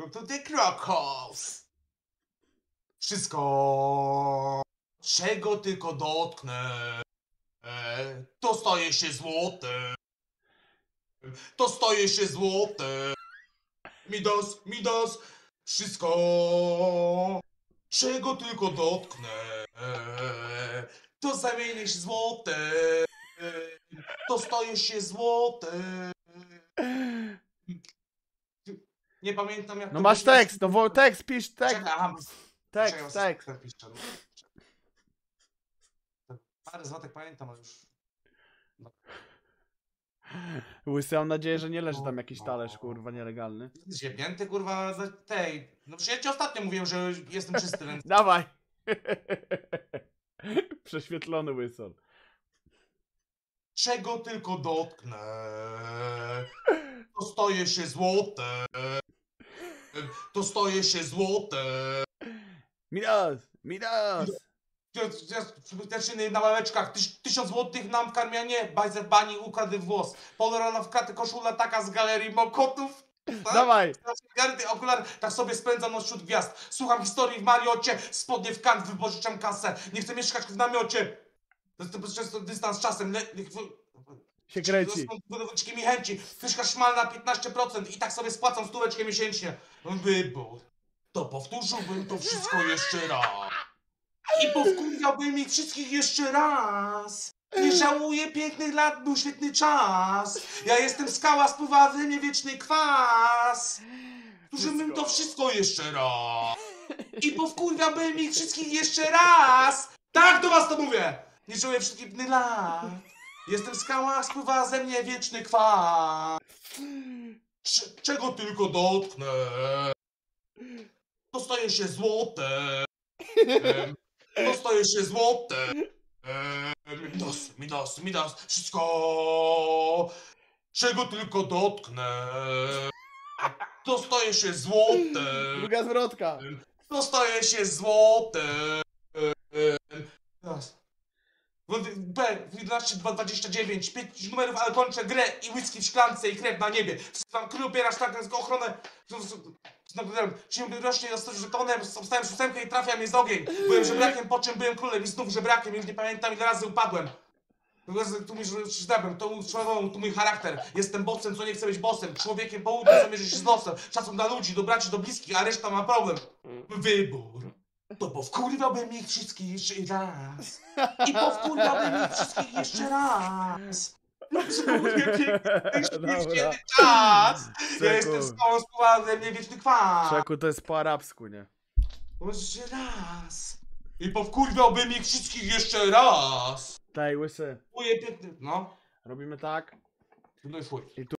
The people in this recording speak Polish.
Był tutaj Krakows. Wszystko, czego tylko dotknę, to staje się złote. To staje się złote. Midas, Midas. Wszystko, czego tylko dotknę, to zamieni się złote. To staje się złote. Nie pamiętam jak. No to masz pisze. Tekst, no tekst, pisz tekst. Czekam. Tekst, tekst. Parę złotek pamiętam, ale już. No. Łysy, mam nadzieję, że nie leży tam jakiś talerz, kurwa, nielegalny. Zjebnięty, kurwa, za tej. No przecież ja ci ostatnio mówiłem, że jestem czysty, więc... Dawaj! Prześwietlony Łyson. Czego tylko dotknę, to staje się złote. To staje się złote. Midas! Midas! Dziewczyny na ławeczkach, 1000 złotych nam w karmianie, bajzer bani, ukradł włos, polorana w katy, koszula taka z galerii mokotów. Tak? Dawaj! Gardy, okular, tak sobie spędzam noc wśród gwiazd. Słucham historii w Mariocie, spodnie w kant, wypożyczam kasę. Nie chcę mieszkać w namiocie. To dystans czasem, się kręci. Wódeczki mi chęci, fyszka szmalna 15% i tak sobie spłacam 100 miesięcznie. Wybór, to powtórzyłbym to wszystko jeszcze raz. I powkurwiałbym ich wszystkich jeszcze raz. Nie żałuję pięknych lat, był świetny czas. Ja jestem skała, spływa we mnie wieczny kwas. Powtórzyłbym to wszystko jeszcze raz. I powkurwiałbym ich wszystkich jeszcze raz. Tak do was to mówię. Nie żałuję wszystkich pięknych lat. Jestem skała, spływa ze mnie wieczny kwas. Czego tylko dotknę, to staje się złote. To staje się złote. Midas, Midas, Midas. Wszystko, czego tylko dotknę, to staje się złote. Druga zwrotka. To staje się złote. B, 11229, 5 numerów, ale kończę grę i whisky w szklance i krew na niebie. Wstrzymam kry, ubierasz tak ochronę. Czyli rośnie żetonem, obstałem 6 i trafia mnie z ogień. Byłem żebrakiem, po czym byłem królem i znów żebrakiem, już nie pamiętam ile razy upadłem. Tu mi żdebem, to utrzymywał tu mój charakter. Jestem bossem, co nie chcę być bossem. Człowiekiem południa, co mierzy się z losem. Szacun dla ludzi, do braci, do bliskich, a reszta ma problem. Wybór. To powkurwiałbym ich wszystkich jeszcze raz. I powkurwiałbym ich wszystkich jeszcze raz. No piękny czas. Ja jestem skałą, spływa ze mnie wieczny kwas. Czeku, to jest po arabsku, nie? Jeszcze raz. I powkurwiałbym ich wszystkich jeszcze raz. Daj, Łysy. No. Robimy tak. No i fuj.